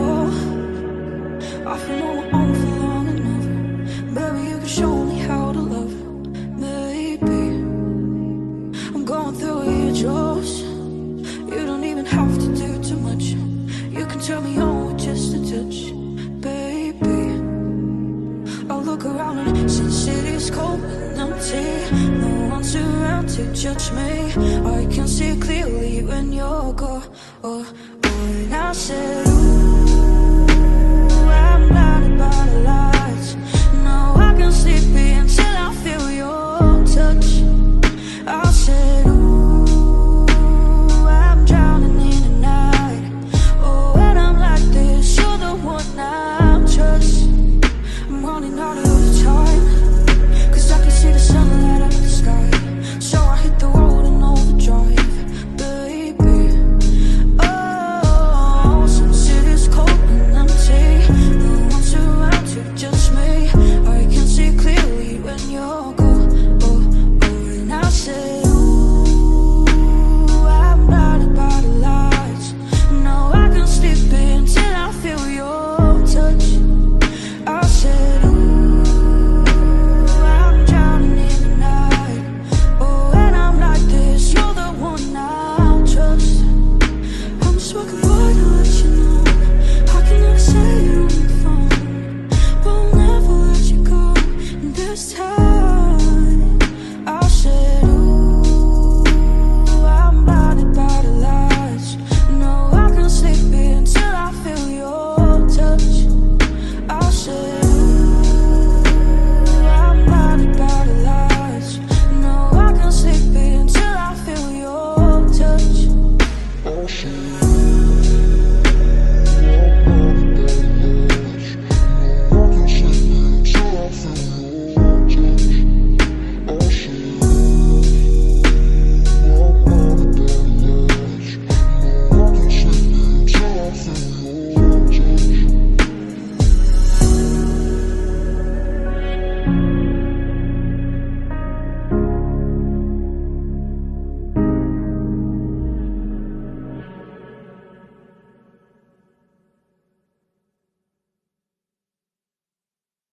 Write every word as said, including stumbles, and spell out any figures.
fall off and on, on for long enough. Baby, you can show me how to love. Maybe I'm going through your jaws. You don't even have to do too much. You can turn me on with just a touch. Baby, I'll look around and since it is cold and empty, no one's around to judge me. I can see clearly when you're gone. When I said